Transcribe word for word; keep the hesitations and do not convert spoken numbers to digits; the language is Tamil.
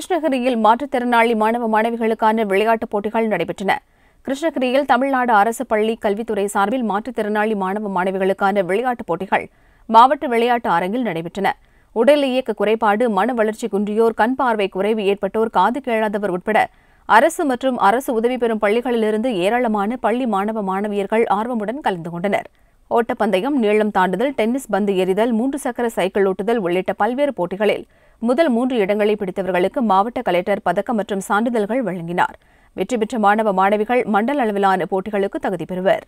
கிருஷ்ணகிரியில் மாற்றுத்திறனாளி மாணவ மாணவிகளுக்கான விளையாட்டுப் போட்டிகள் நடைபெற்றன. கிருஷ்ணகிரியில் தமிழ்நாடு அரசு பள்ளி கல்வித்துறை சார்பில் மாற்றுத்திறனாளி மாணவ மாணவிகளுக்கான விளையாட்டுப் போட்டிகள் மாவட்ட விளையாட்டு அரங்கில் நடைபெற்றன. உடல் இயக்க குறைபாடு, மன வளர்ச்சி குன்றியோர், கண் பார்வை குறைவு ஏற்பட்டோர், காது கேளாதவர் உட்பட அரசு மற்றும் அரசு உதவி பெறும் பள்ளிகளிலிருந்து ஏராளமான பள்ளி மாணவ மாணவியர்கள் ஆர்வமுடன் கலந்து கொண்டனர். ஓட்டப்பந்தயம், நீளம் தாண்டுதல், டென்னிஸ் பந்து எறிதல், மூன்று சக்கர சைக்கிள் ஓட்டுதல் உள்ளிட்ட பல்வேறு போட்டிகளில் முதல் மூன்று இடங்களை பிடித்தவர்களுக்கு மாவட்ட கலெக்டர் பதக்கம் மற்றும் சான்றிதழ்கள் வழங்கினார். வெற்றி பெற்ற மாணவ மாணவிகள் மண்டல அளவிலான போட்டிகளுக்கு தகுதி பெறுவர்.